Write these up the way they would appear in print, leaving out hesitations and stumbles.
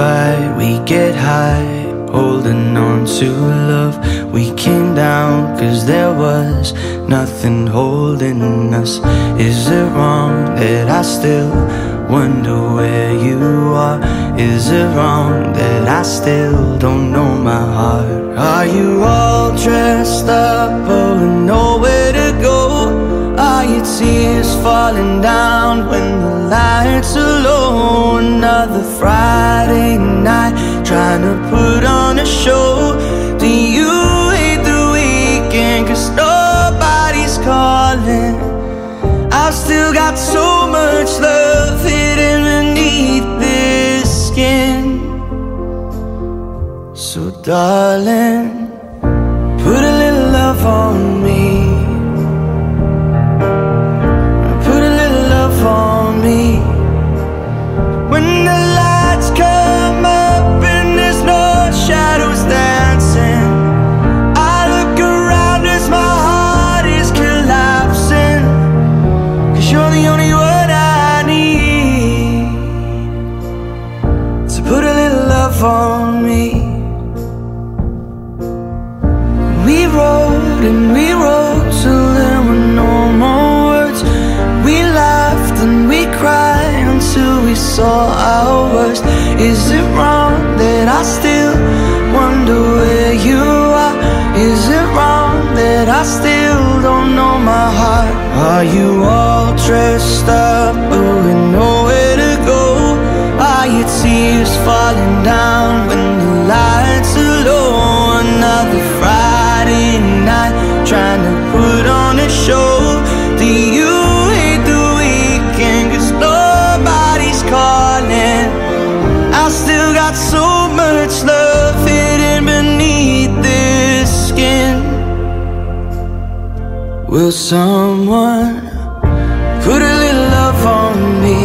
fight, we get high, holding on to love. We came down cause there was nothing holding us. Is it wrong that I still wonder where you are? Is it wrong that I still don't know my heart? Are you all dressed up or nowhere to go? Are your tears falling down when the lights are low? Another Friday night, trying to put on a show. Do you hate the weekend? Cause nobody's calling. I've still got so much love hidden beneath this skin. So darling, put a little love on me. Put a little love on me. When the lights come up, shadows dancing, I look around as my heart is collapsing. Cause you're the only one I need. So put a little love on me. We rode and we rode till there were no more words. We laughed and we cried until we saw our worst. Is it wrong that I still wonder where you are? Is it wrong that I still don't know my heart? Are you all dressed up with nowhere to go? Are your tears falling down when the lights are low? Another Friday night, trying to put on a show. Do you hate the weekend? Cause nobody's calling. I still got so much love hidden beneath this skin. Will someone put a little love on me?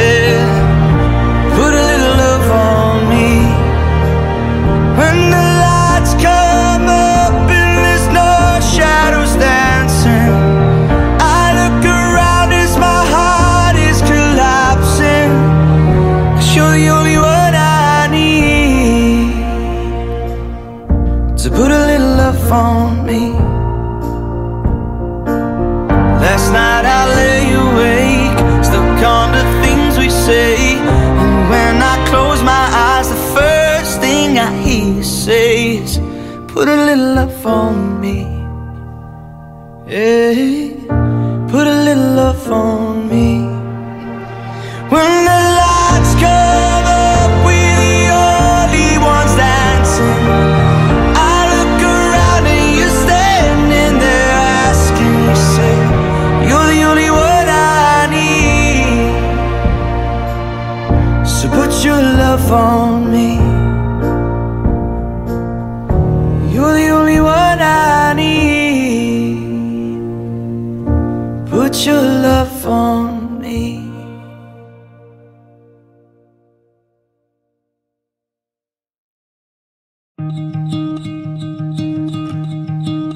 Yeah, put a little love on me. When the lights come up and there's no shadows dancing, I look around as my heart is collapsing. Cause you're the only one I need. So put a little love on me. Last night I lay awake, stuck on the things we say. And when I close my eyes, the first thing I hear you say is, put a little love on me. Yeah, put a little love on me. When the lights come up, we're the only ones dancing. I look around and you're standing there asking, you say, you're the only one I need. So put your love on me. You're the only one I need. Put your love on me.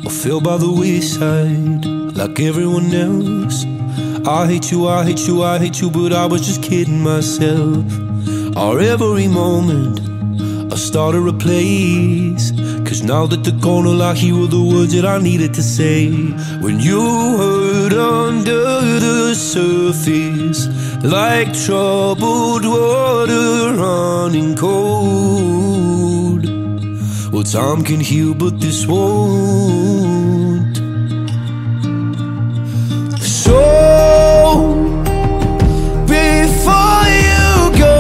I fell by the wayside like everyone else. I hate you, I hate you, I hate you, but I was just kidding myself. Our every moment I started a place. Cause now that the corner lock, here were the words that I needed to say. When you hurt under the surface, like troubled water running cold. Well, time can heal, but this won't. So before you go,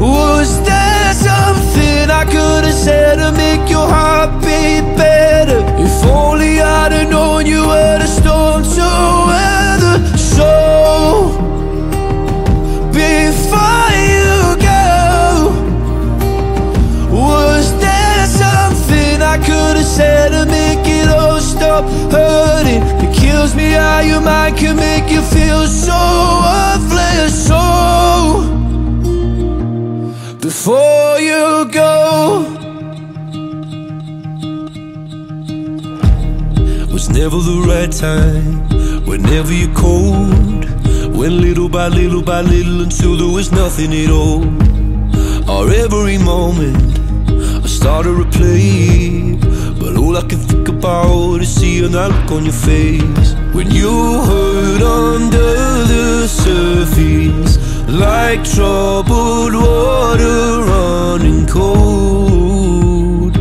was there something I could have said to make your heart beat better? If only I'd have known you were the storm to weather. So before you go, was there something I could have said to make it all stop hurting? It kills me how your mind can make you feel so worthless. So before you go, was never the right time. Whenever you're cold, went little by little until there was nothing at all. Or every moment I started to play, but all I can think about is seeing that look on your face. When you hurt under the surface, like troubled water running cold.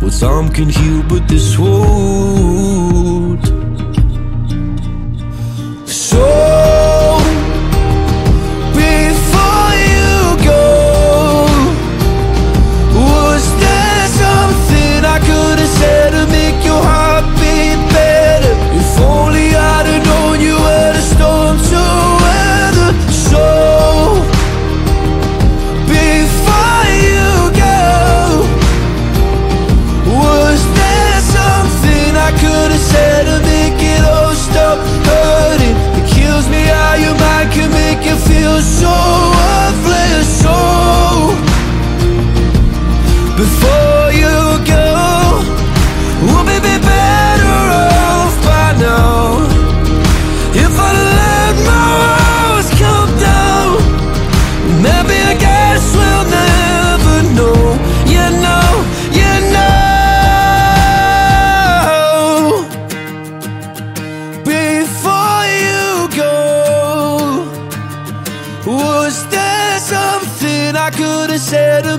Well, time can heal, but this won't. So to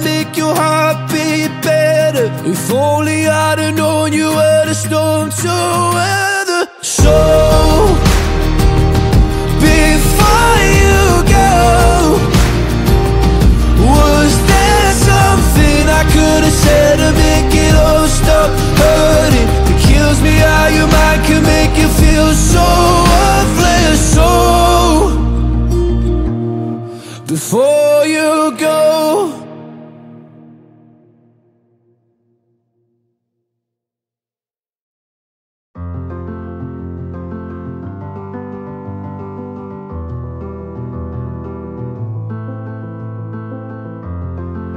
make your heart beat better. If only I'd have known you were the storm to weather. So before you go,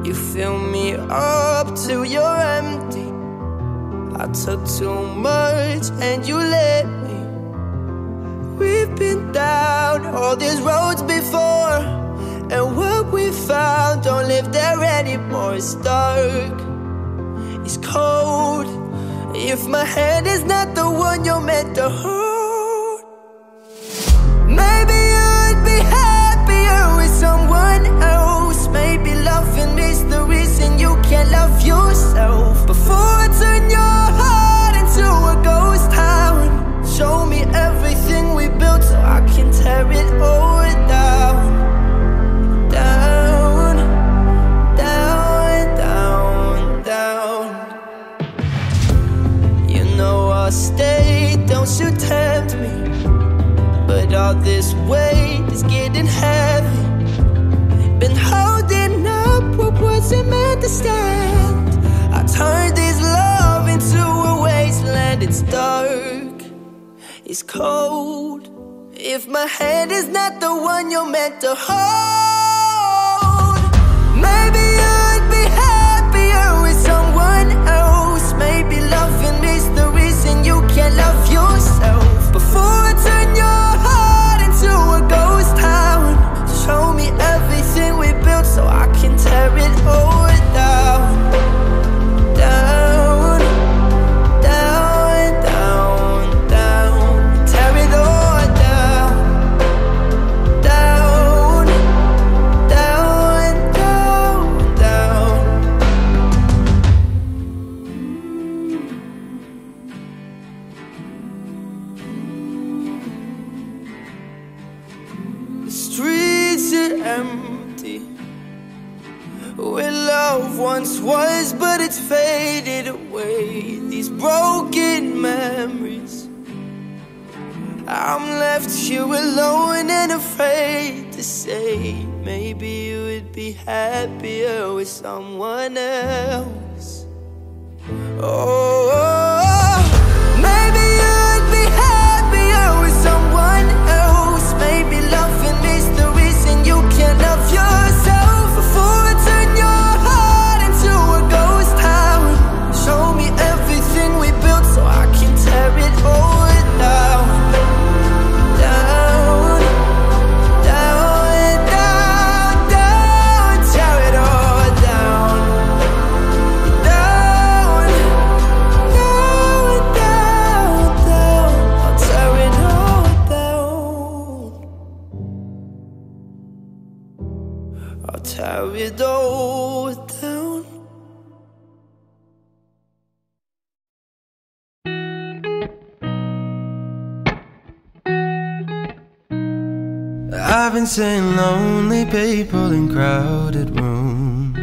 you fill me up till you're empty. I took too much and you let me. We've been down all these roads before, and what we found don't live there anymore. It's dark, it's cold. If my hand is not the one you're meant to hold, maybe I'd be happier with someone else. Maybe loving is the reason you can't love yourself. Before I turn your heart into a ghost town, show me everything we built so I can tear it all down. Down, down, down, down. You know I'll stay, don't you tempt me. But all this weight is getting heavy. Been holding up what wasn't meant to stand. I turned this love into a wasteland. It's dark, it's cold. If my hand is not the one you're meant to hold, maybe I'd be happier with someone else. Maybe loving is the reason you can't love yourself. Before I turn your heart into a ghost town, show me everything we built so I can tear it all down. Down, down, down, down. Tear it all down. Down. Once was, but it's faded away. These broken memories, I'm left here alone and afraid to say. Maybe you would be happier with someone else. Oh, maybe you'd be happier with someone else. Maybe loving is the reason you can't love yourself. Before I turn your show me everything we built so I can tear it all down. Down, I've been seeing lonely people in crowded rooms,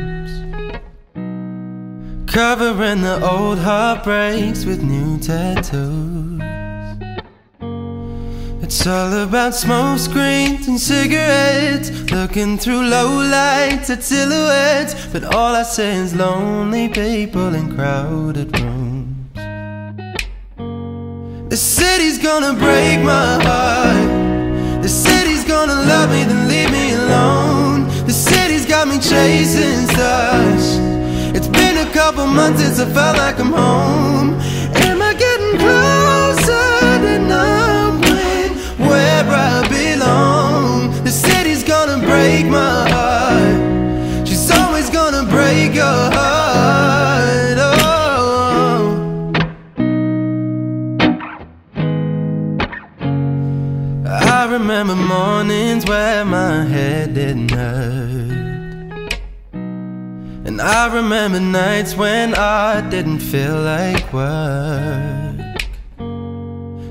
covering the old heartbreaks with new tattoos. It's all about smoke screens and cigarettes, looking through low lights at silhouettes. But all I see is lonely people in crowded rooms. The city's gonna break my heart. The city's gonna love me, then leave me alone. The city's got me chasing stars. It's been a couple months since I felt like I'm home. Am I getting closer than I'm where I belong? The city's gonna break my heart. She's always gonna break your heart. Oh, I remember mornings where my head didn't hurt, and I remember nights when I didn't feel like work.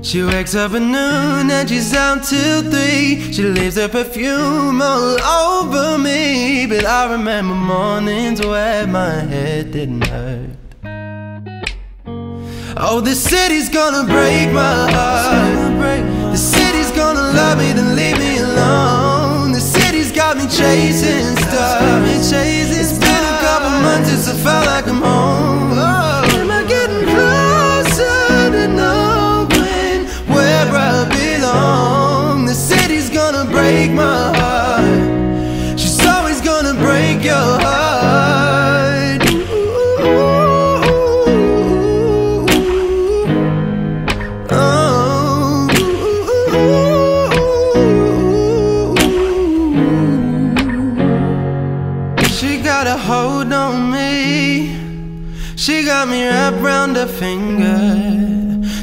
She wakes up at noon and she's out till 3. She leaves her perfume all over me. But I remember mornings where my head didn't hurt. Oh, the city's gonna break my heart. The city's gonna love me, then leave me alone. The city's got me chasing stars. It's been a couple months since I felt like I'm home. Oh, am I getting closer to know where I belong? The city's gonna break my heart. She's always gonna break your heart. Ooh, oh, ooh. She got a hold on me. She got me wrapped round her finger.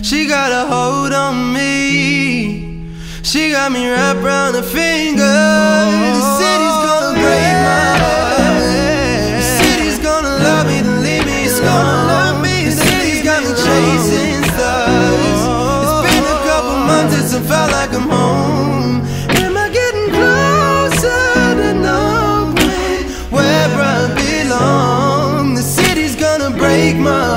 She got a hold on me. She got me wrapped round her finger. The city's gonna break my heart. The city's gonna love me, then leave me alone. The city's got me chasing stars. It's been a couple months since I felt like I'm home. Am I getting closer to knowing where I belong? The city's gonna break my heart.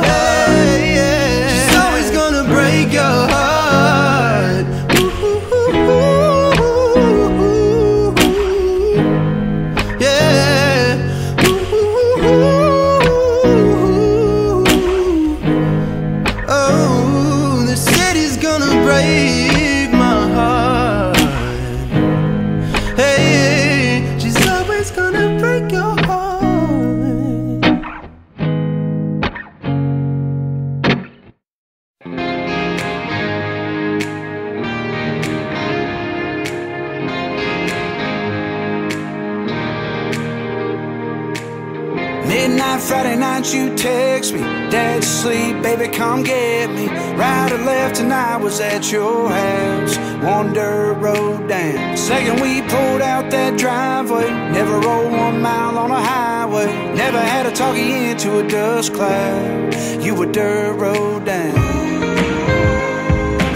Friday night you text me, dead sleep, baby come get me. Right or left and I was at your house, one dirt road down. Second we pulled out that driveway, never rolled 1 mile on a highway. Never had to talk you into a dust cloud, you were dirt road down.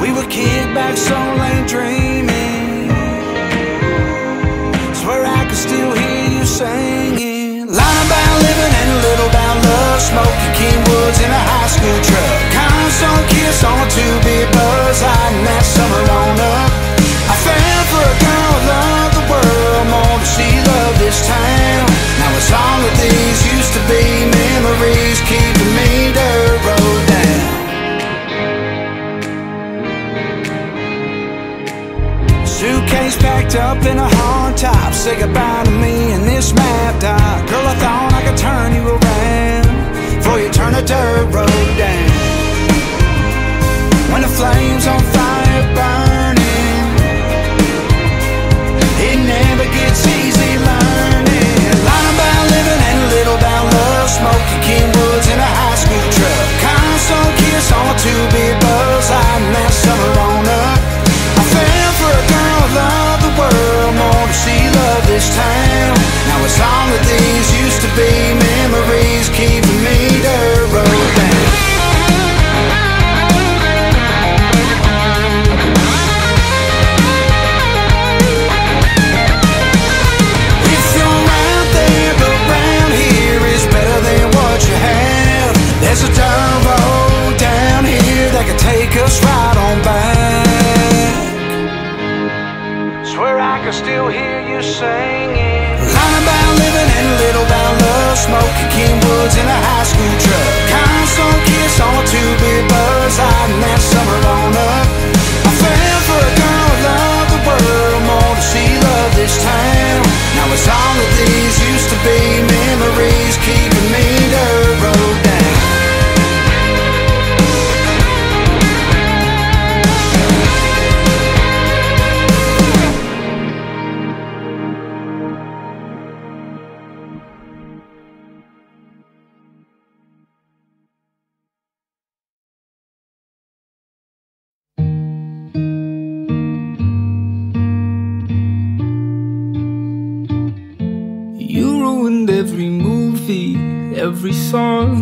We were kicked back, soul ain't dreaming. Swear I could still hear you singing. Lying about living and a little about love. Smoking Kingwoods in a high school truck. Constant kiss on a 2-bit buzz. Hiding that summer on up. I fell for a girl who loved the world more than she loved this town. Now it's all of these used to be memories keeping me dirt road down. Suitcase packed up in a hardtop. Say goodbye to me and this map dot. Girl, I thought I could turn you around before you turn the dirt road down. When the flame's on fire burning, it never gets easy learning. Lying about living and a little about love. Smoking Kingwoods in a high school truck. Constant kiss on a 2-bit buzz. Hiding that summer on up. Love the world more than she loved this town. Now it's all of these used to be memories keeping me dirt road down. every song,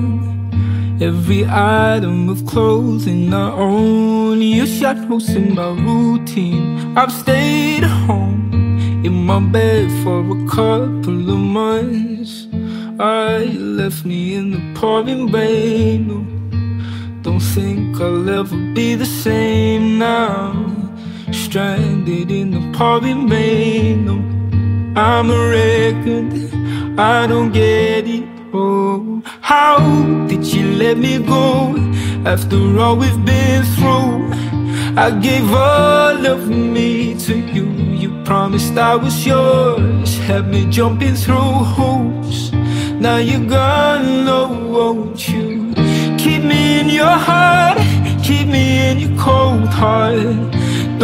every item of clothing I own. You shot holes in my routine. I've stayed home in my bed for a couple of months. You left me in the pouring rain. No, don't think I'll ever be the same now. Stranded in the pouring rain. No, I'm a record, I don't get it. Oh, how did you let me go after all we've been through? I gave all of me to you. You promised I was yours, had me jumping through hoops. Now you're gone, oh, won't you keep me in your heart, keep me in your cold heart?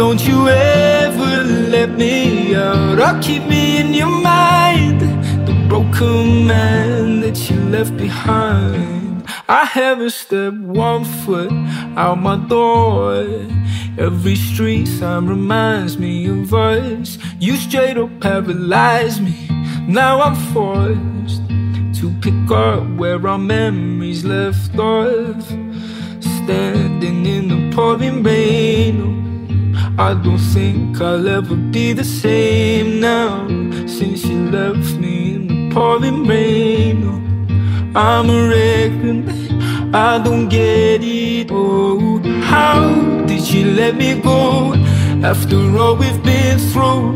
Don't you ever let me out, or keep me in your mind, the broken man that you left behind. I haven't stepped 1 foot out my door. Every street sign reminds me of us. You straight up paralyzed me. Now I'm forced to pick up where our memories left off. Standing in the pouring rain. I don't think I'll ever be the same now, since you left me in the pouring rain. Oh, I'm a wreck, I don't get it. Oh, how did you let me go after all we've been through?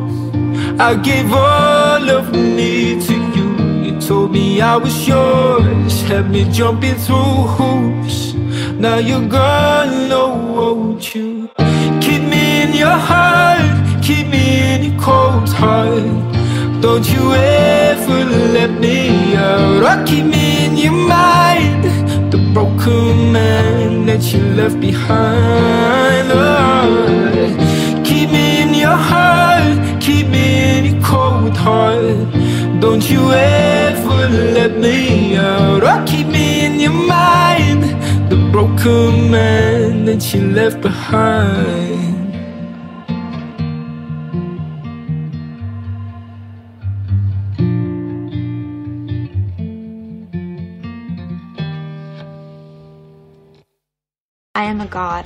I gave all of me to you. You told me I was yours, had me jumping through hoops. Now you're gone, oh, won't you keep me in your heart, keep me in your cold heart? Don't you ever let me out, or keep me in your mind, the broken man that you left behind. Oh, keep me in your heart, keep me in your cold heart. Don't you ever let me out, or keep me in your mind, the broken man that you left behind. I am a god.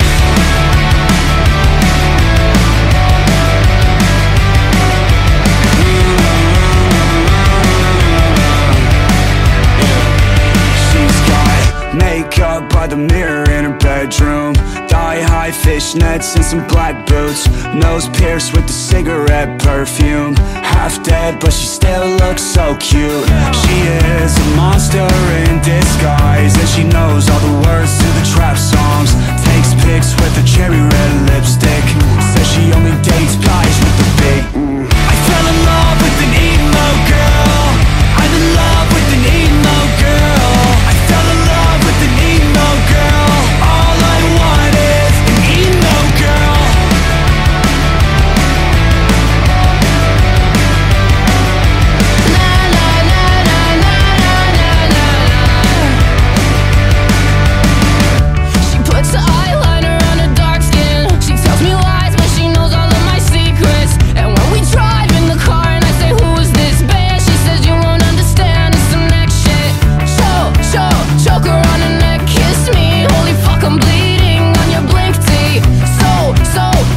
Makeup by the mirror in her bedroom, thigh-high fishnets and some black boots, nose pierced with the cigarette perfume, half dead but she still looks so cute. She is a monster in disguise, and she knows all the words to the trap songs, takes pics with her cherry red lipstick, says she only dates guys with the big I fell in love with an emo girl, I'm in love with an emo girl. I fell in love with an emo girl, all I want is an emo girl. La la la la la la la la. She puts the eyeliner on her dark skin. She tells me lies but she knows all of my secrets. And when we drive in the car and I say, who is this band? She says, you won't understand, it's some next shit. Choke her on her neck, kiss me. Holy fuck, I'm bleeding on your blink tee.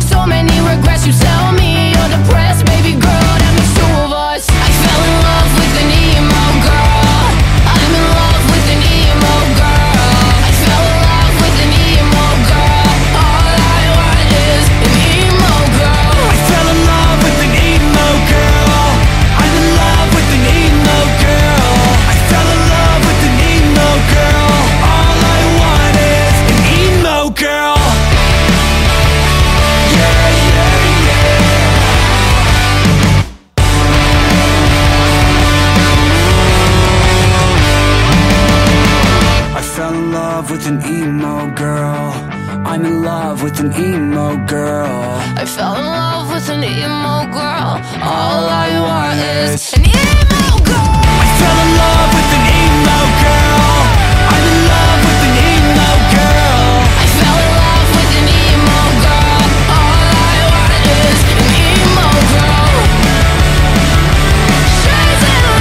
So many regrets, you tell me you're depressed, baby girl, that makes 2 of us. I fell in love with an emo girl, I'm in love with an emo girl. I fell in love with an emo girl, all I want is an emo girl. I fell in love with an emo girl, I'm in love with an emo girl. I fell in love with an emo girl, all I want is an emo girl. Yeah, yeah, yeah. I fell in love with an emo girl, I'm in love with an emo girl. I fell in love with an emo girl, all I want is an emo girl. I fell in love with an emo girl, I'm in love with an emo girl. I fell in love with an emo girl, all I want is an emo girl. She's in love, emo girl.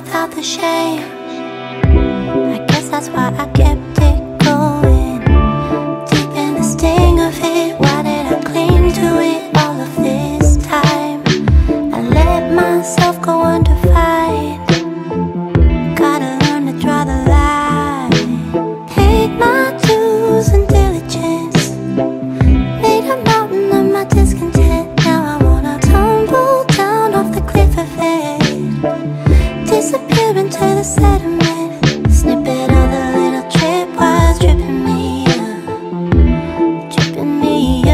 without the shame. I guess that's why I kept it going. Deep in the sting of it, why did I cling to it all of this time? I let myself go undefined. Gotta learn to draw the line. Paid my dues and diligence, made a mountain of my discontent. Now I wanna tumble down off the cliff of it, disappear into the sediment. Snippet of the little trip was dripping me up. Dripping me up.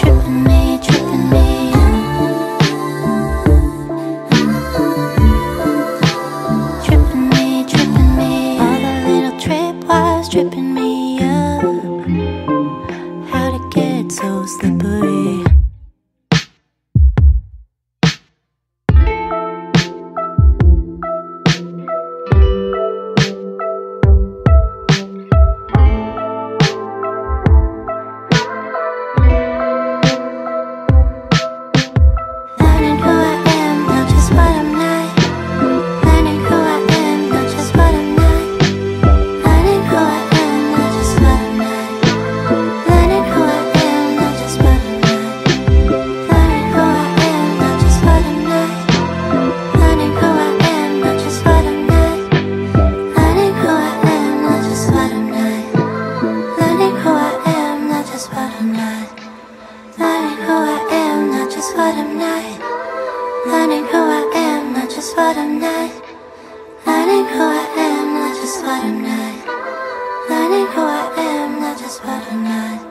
Dripping me up. The little trip was dripping me up. How'd it get so slippery? What I'm not, learning who I am, not just what I'm not. Learning who I am, not just what I'm not. Learning who I am, not just what I'm not.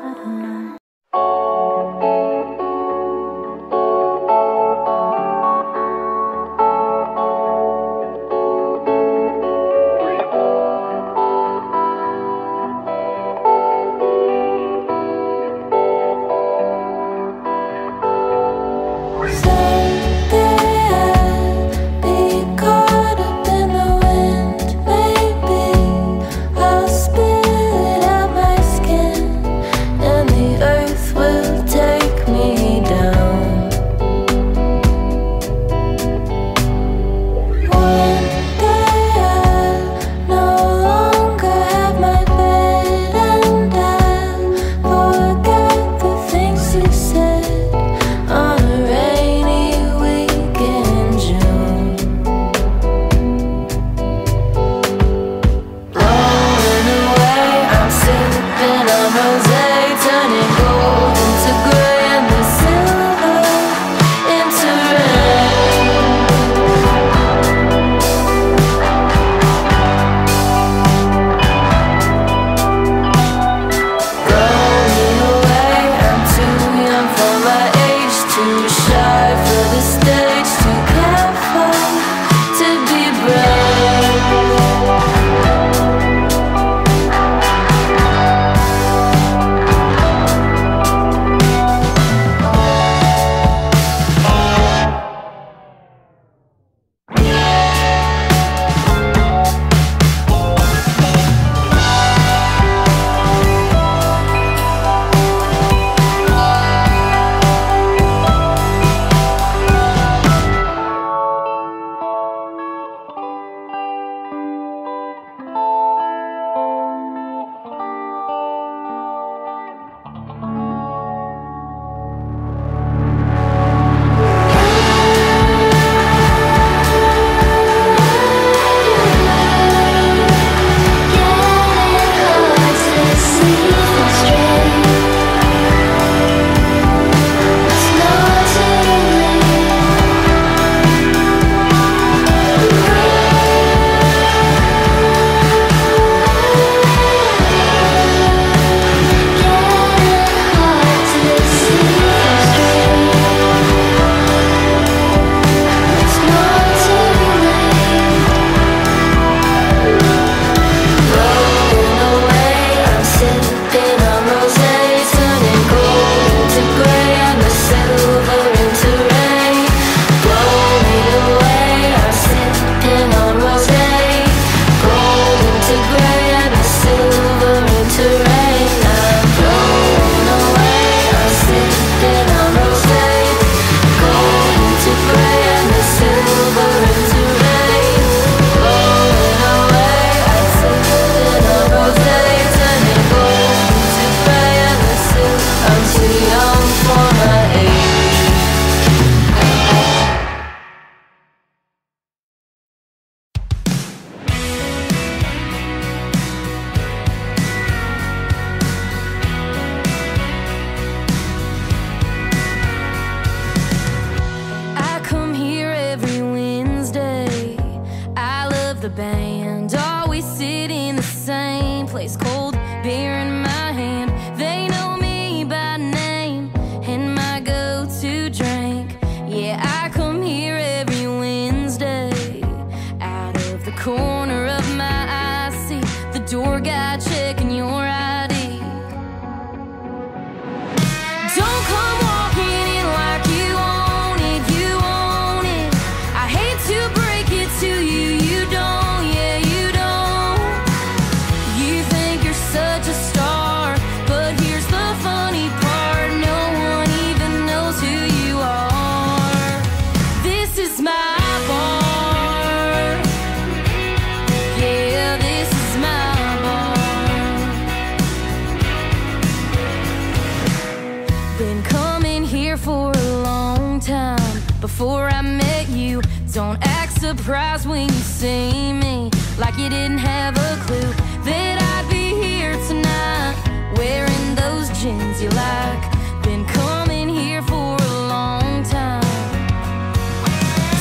before I met you. Don't act surprised when you see me, like you didn't have a clue that I'd be here tonight, wearing those jeans you like. Been coming here for a long time.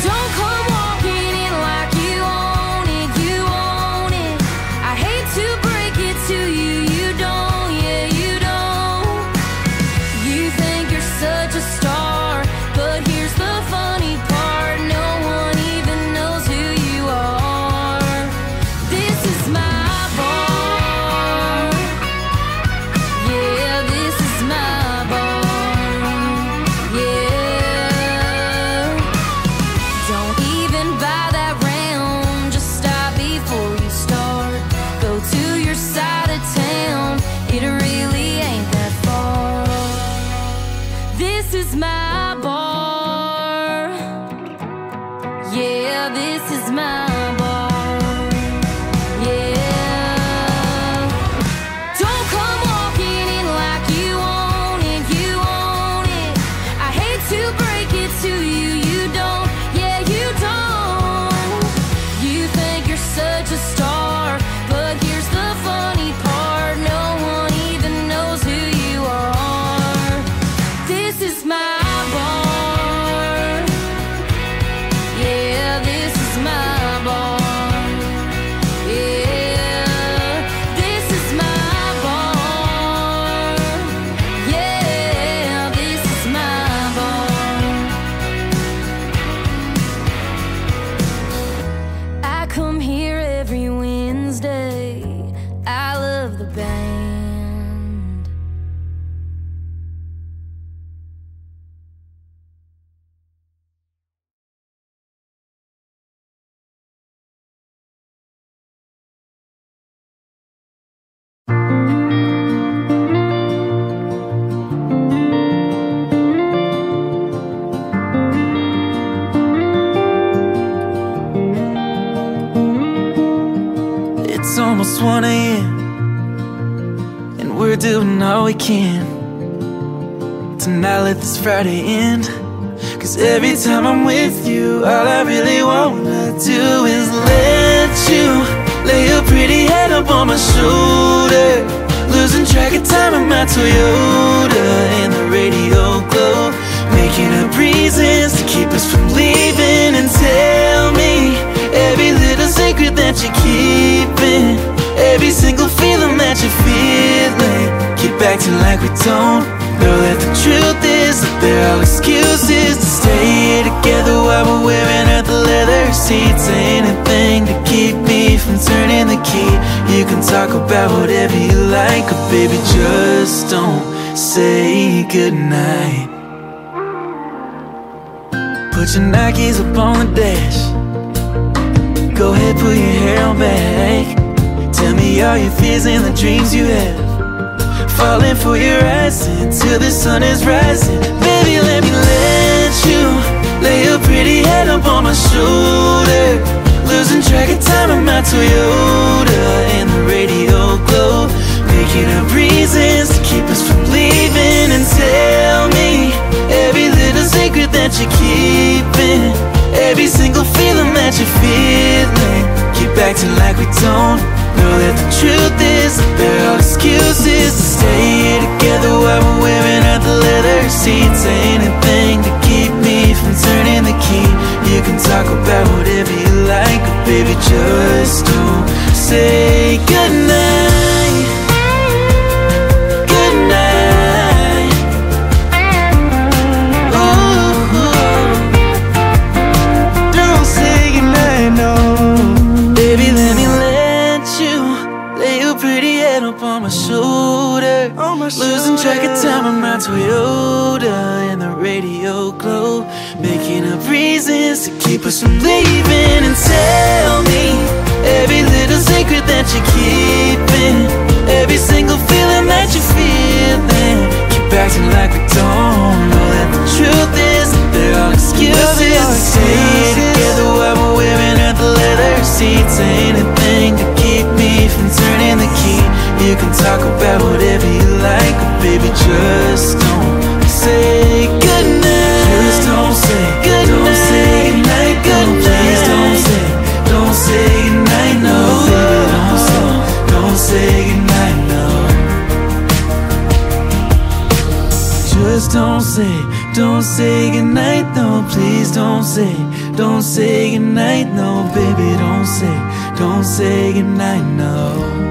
Don't come walking in like you own it, you own it. I hate to break it to you, you don't, yeah, you don't. You think you're such a star, but here's the funny part, no one even knows who you are. This is my bar, yeah, this is my bar. This is my bar, yeah, this is my bar, yeah. Don't come walking in like you own it, you own it. I hate to break it to you, you don't, yeah, you don't. You think you're such a star, but here's the funny part, no one even knows who you are. This is my bar, yeah, this is my bar, yeah, this is my bar, yeah, this is my bar. I come here every Wednesday, I love the band. It's almost 1 AM, and we're doing all we can to not let this Friday end. Cause every time I'm with you, all I really wanna do is let you lay your pretty head up on my shoulder, losing track of time in my Toyota and the radio glow, making up reasons to keep us from leaving. And tell me every little secret that you keep, every single feeling that you're feeling. Keep acting like we don't know that the truth is that there are excuses to stay together while we're wearing out the leather seats. Anything to keep me from turning the key. You can talk about whatever you like, but baby, just don't say goodnight. Put your Nikes up on the dash, go ahead, pull your hair on back. Tell me all your fears and the dreams you have, falling for your eyes until the sun is rising. Baby, let me let you lay your pretty head up on my shoulder, losing track of time in my Toyota and the radio glow, making up reasons to keep us from leaving. And tell me every little secret that you're keeping, every single feeling that you're feeling. Keep acting like we don't know that the truth is that there are excuses to stay together while we're wearing out the leather seats. Anything to keep me from turning the key. You can talk about whatever you like, but baby, just don't say goodnight. Goodnight. Ooh, don't say goodnight, no. Baby, let me pretty head up on my shoulder, on my shoulder. Losing track of time on my Toyota and the radio glow, making up reasons to keep us from leaving. And tell me every little secret that you're keeping, every single feeling that you're feeling. Keep acting like we don't know that the truth is there are excuses to stay together while we're wearing out the leather seats. Anything to keep me from turning the key. You can talk about whatever you like, but baby, just don't say goodnight. Just don't say goodnight. don't say goodnight, no, please don't say goodnight, no, baby, don't say goodnight, no.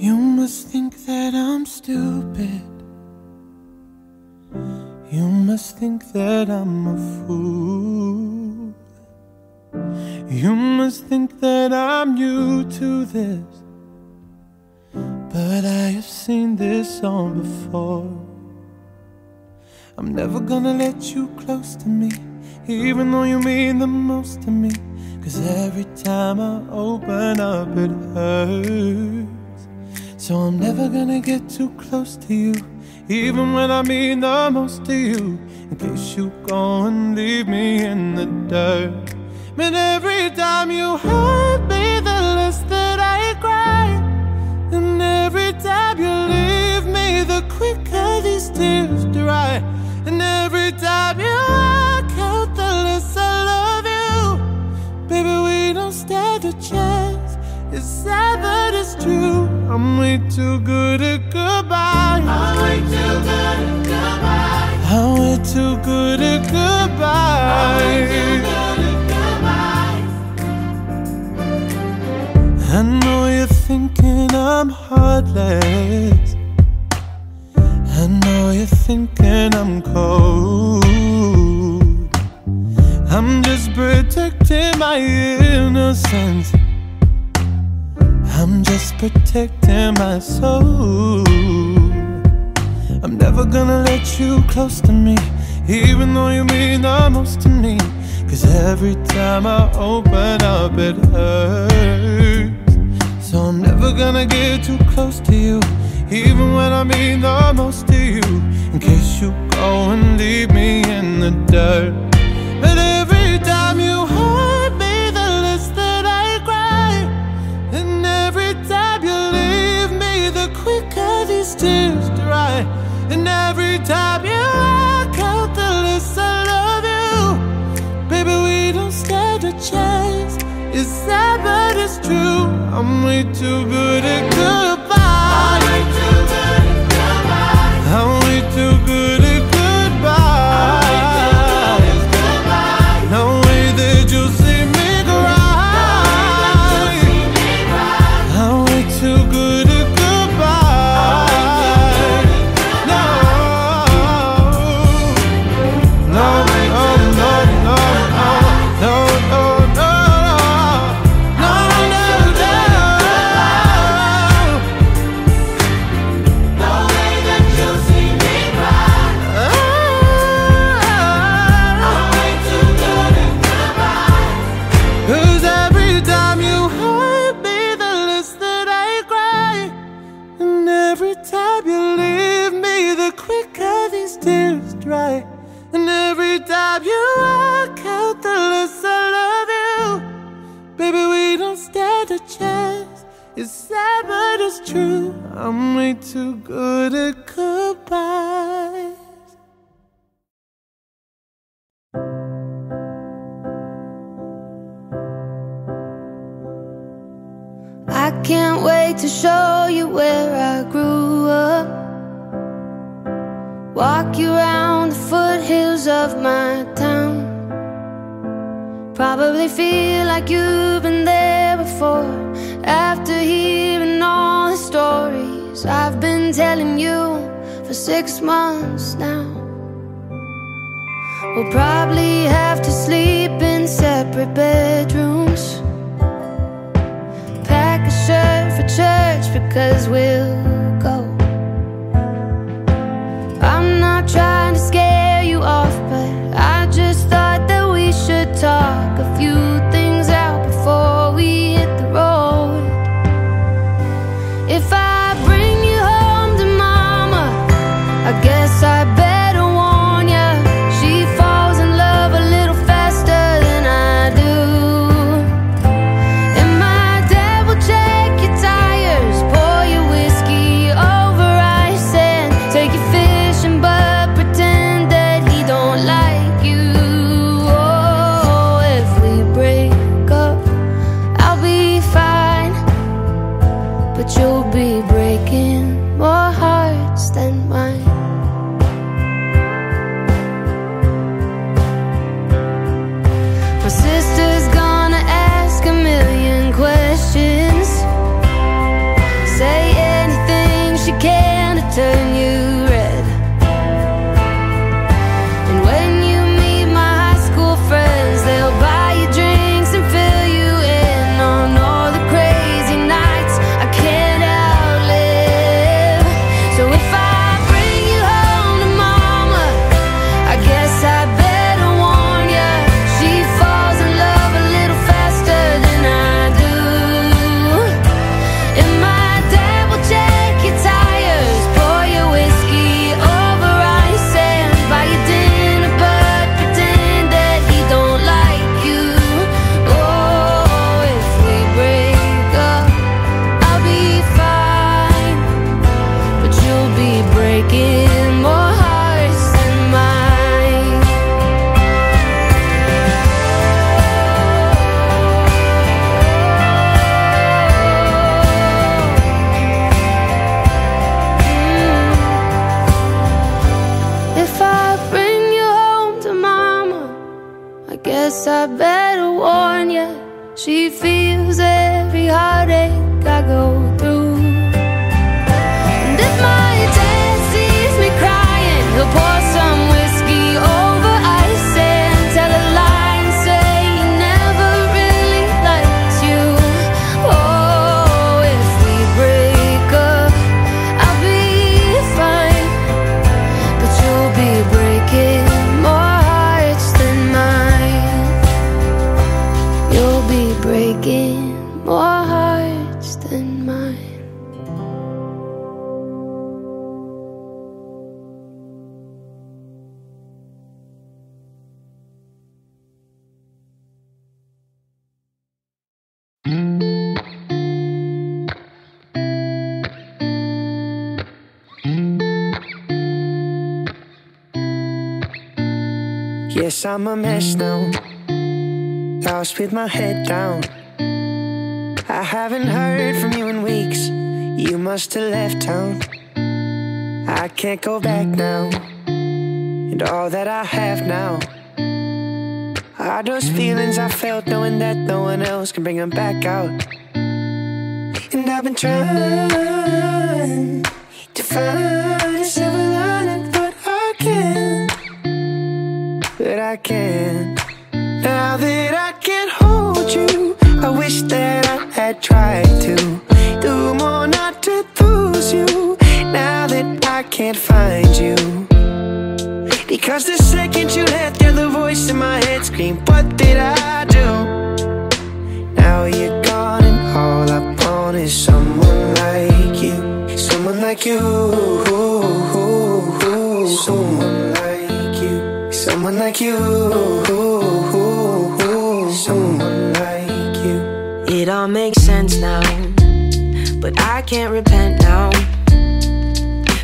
You must think that I'm stupid. You must think that I'm a fool. You must think that I'm new to this, but I have seen this all before. I'm never gonna let you close to me, even though you mean the most to me. 'Cause every time I open up it hurts. So I'm never gonna get too close to you, even when I mean the most to you, in case you go and leave me in the dirt. Man, every time you hurt me, the less that I cry. And every time you leave me, the quicker these tears dry. And every time you walk out, the less I love you. Baby, we don't stand a chance. It's sad but it's true. I'm way too good at goodbye. I'm way too good at goodbye. I'm way too good at goodbye. I'm way too good at goodbye. I know you're thinking I'm heartless. I know you're thinking I'm cold. I'm just protecting my innocence. I'm just protecting my soul. I'm never gonna let you close to me, even though you mean the most to me. 'Cause every time I open up it hurts. So I'm never gonna get too close to you, even when I mean the most to you, in case you go and leave me in the dirt. But every time you hurt me, the less that I cry. And every time you leave me, the quicker these tears dry. And every time you walk out, the less I love you. Baby, we don't stand a chance. It's sad but it's true. I'm way too good at goodbye. I'm way too good at goodbye. I'm way too good at goodbye. No way that you'll see me cry. I'm way too good at goodbye. No, no, no, no, no, no, no, no. And every time you walk out, the less I love you. Baby, we don't stand a chance. It's sad but it's true. I'm way too good at goodbyes. I can't wait to show you where I grew up, walk you around the foothills of my town. Probably feel like you've been there before, after hearing all the stories I've been telling you for 6 months now. We'll probably have to sleep in separate bedrooms, pack a shirt for church because we'll go. I'm not trying to scare you off, but I just thought that we should talk a few things out before we hit the road. If I bring you home to mama, I guess I better warn ya, she falls in love a little faster than I do. And my dad will check your tires, pour your whiskey She feels every heartache I go through. And if my dad sees me crying, he'll pour some whiskey over ice and tell a lie and say he never really liked you. Oh, if we break up, I'll be fine, but you'll be breaking more hearts than mine. You'll be breaking more hearts than mine. Yes, I'm a mess now, lost with my head down. I haven't heard from you in weeks, you must have left town. I can't go back now, and all that I have now are those feelings I felt, knowing that no one else can bring them back out. And I've been trying to find a silver lining, but I can't. But I can't. Now that I can't hold you, I wish that I had tried to do more not to lose you. Now that I can't find you, because the second you left, you're the voice in my head scream, what did I do? Now you're gone and all I want is someone like you. Someone like you. Someone like you. Someone like you, someone like you. It all makes sense now, but I can't repent now,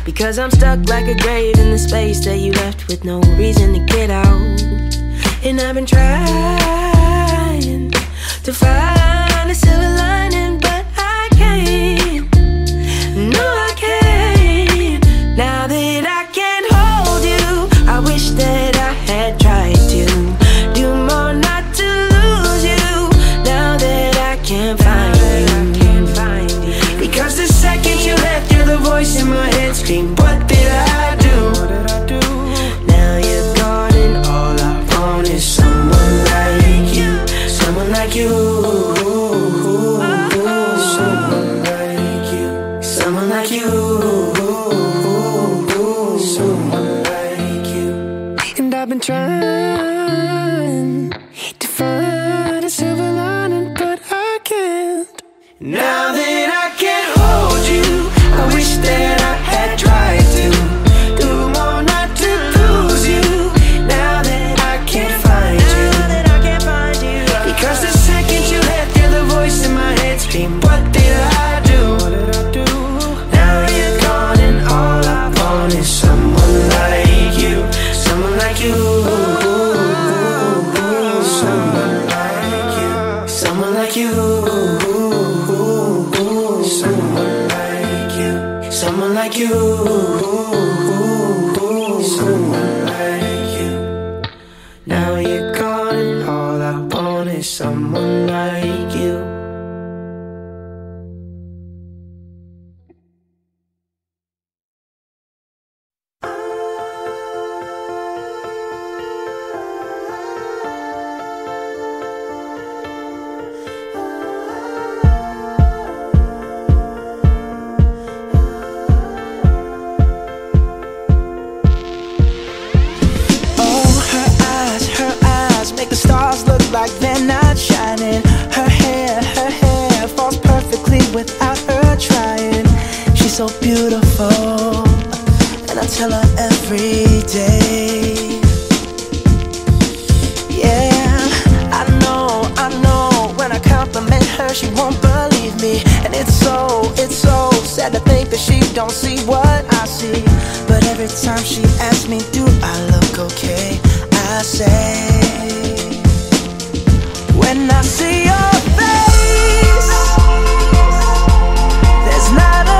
because I'm stuck like a grave in the space that you left with no reason to get out. And I've been trying to find a silver lining, but I can't. No, I can't. Now that I can't hold you, I wish that tried to do more not to lose you. Now that I can't find you, because the second you left, you're the voice in my head scream, what did I do? Now you're gone and all I want is someone like you. Someone like you. Someone like you. Someone like you. I've been trying to find a silver lining, but I can't. Now that I can't hold you, I wish that I had tried to do more not to lose you. Now that I can't find you, because the second you left, you're the voice in my head scream, what did I do? Now you're gone and all I want is someone like you. Someone like you. Someone like you. Someone like you. Someone like you. Someone like you. Someone like you. Now you're gone and all I want is someone like you. So beautiful, and I tell her every day. Yeah, I know when I compliment her, she won't believe me. And it's so sad to think that she don't see what I see. But every time she asks me, do I look okay, I say, when I see your face, there's not a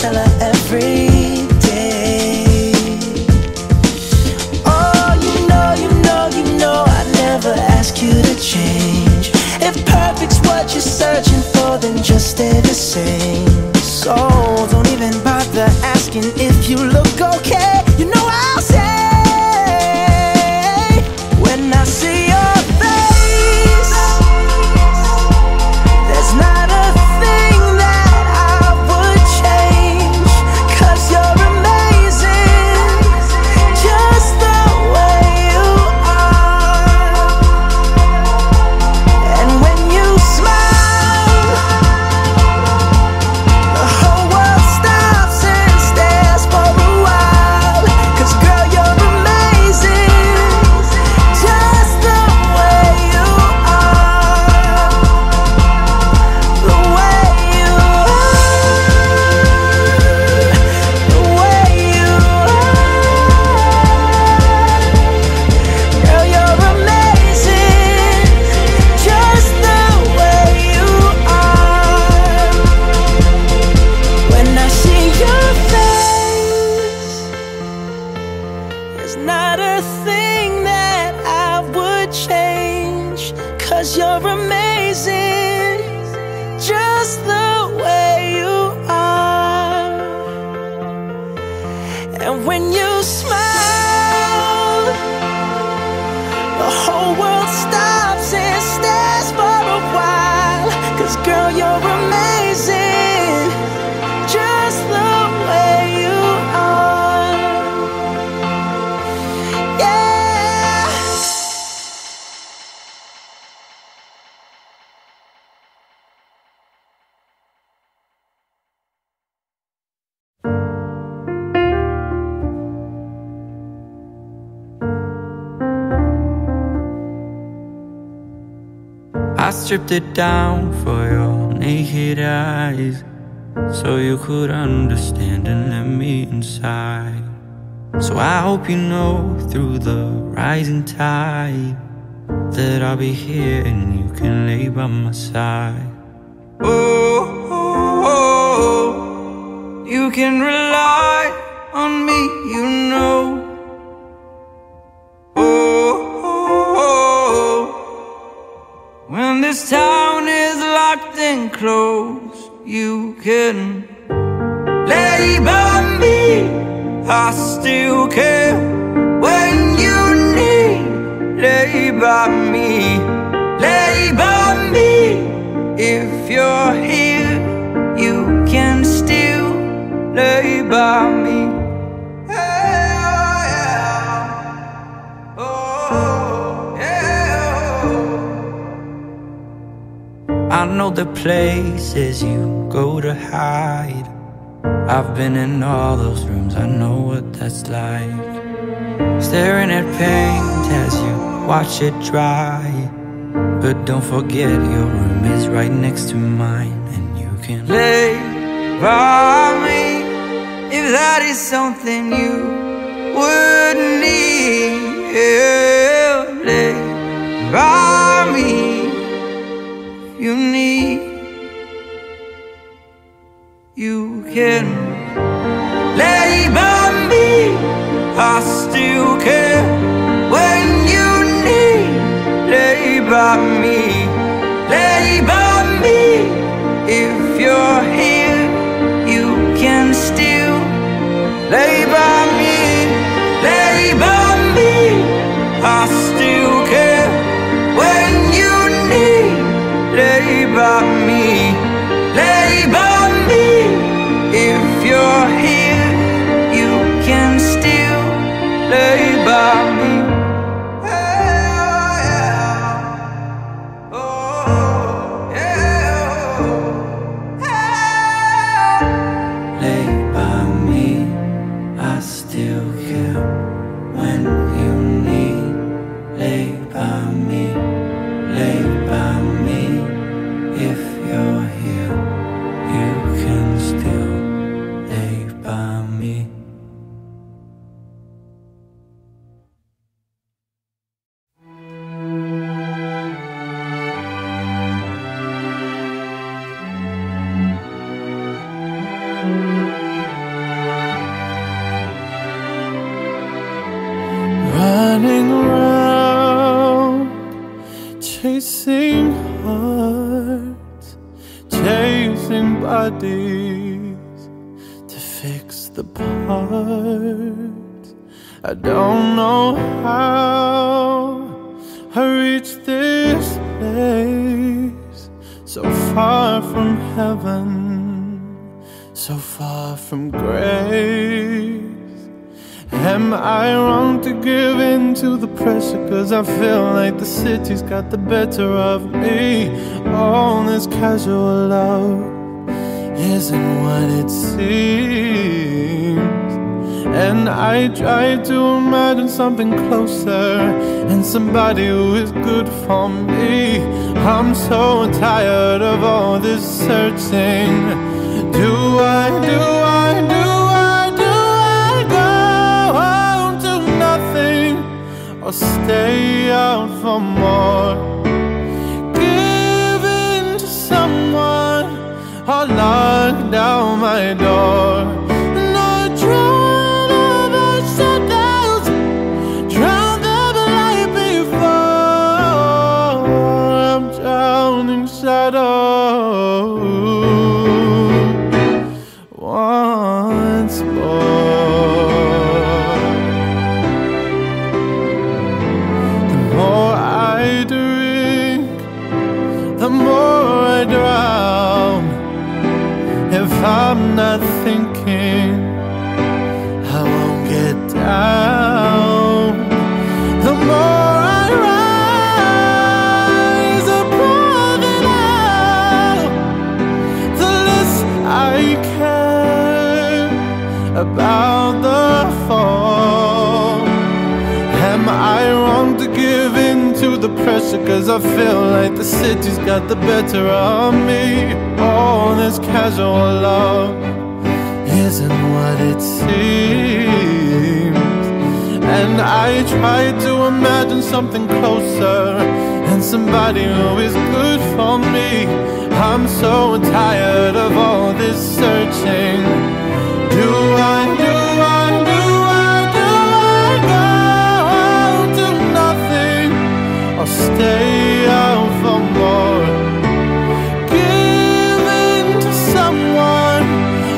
tell her every day. Oh, you know I never ask you to change. If perfect's what you're searching for, then just stay the same. So don't even bother asking if you look okay. You know I'll say when I see you. You're amazing, just the way you are. And when you smile, the whole world stops and stares for a while. 'Cause girl, you're amazing, just the way you are. Yeah. I stripped it down for your naked eyes, so you could understand and let me inside. So I hope you know through the rising tide that I'll be here and you can lay by my side. Oh, oh, oh, you can rely on me, you know. This town is locked and closed. You can lay by me, I still care. When you need, lay by me. Lay by me. If you're here, you can still lay by me. I know the places you go to hide. I've been in all those rooms, I know what that's like. Staring at paint as you watch it dry. But don't forget your room is right next to mine. And you can lay by me if that is something you would need. Yeah, lay by me you need. You can lay by me, I still care. When you need, lay by me. Lay by me. If you're here, you can still lay by me. Lay by me, I still care. When you need, lay by me, lay by me. If you're here, you can still lay by me. Lay by me, I still care. When you need, lay by me, lay by me. If you're here, you can still lay by me. melodies to fix the parts. I don't know how I reached this place, so far from heaven, so far from grace. Am I wrong to give in to the pressure? Cause I feel like the city's got the better of me. All this casual love isn't what it seems. And I try to imagine something closer, and somebody who is good for me. I'm so tired of all this searching. Or stay out for more, give in to someone, or lock down my door. And I drown out my shadows, drown them like before. I'm drowning shadows once more. The more I drown, if I'm not thinking, I won't get down. The more I rise above it all, the less I care about the fall. Am I wrong to give in to the pressure? Cause I feel like the city's got the better of me. All this casual love isn't what it seems. And I try to imagine something closer, and somebody who is good for me. I'm so tired of all this searching. Stay out for more, give in to someone,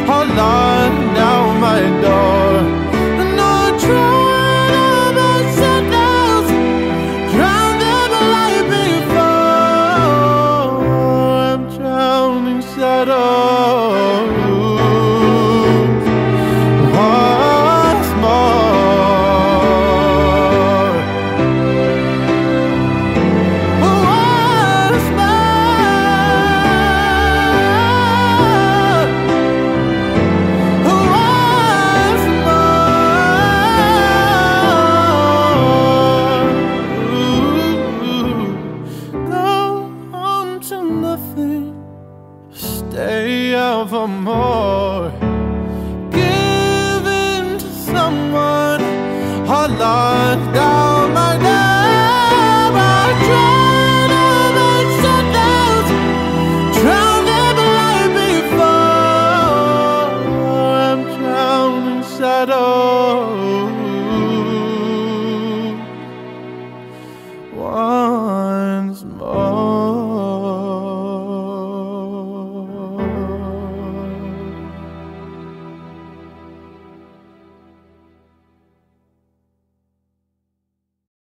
or lock down my door. And I'll drown all my shadows, drown them like before. I'm drowning shadows once more. Stay out for more, give in to someone, or lock down my door. I drown all my shadows, drown them like before. I'm drowning shadows once more.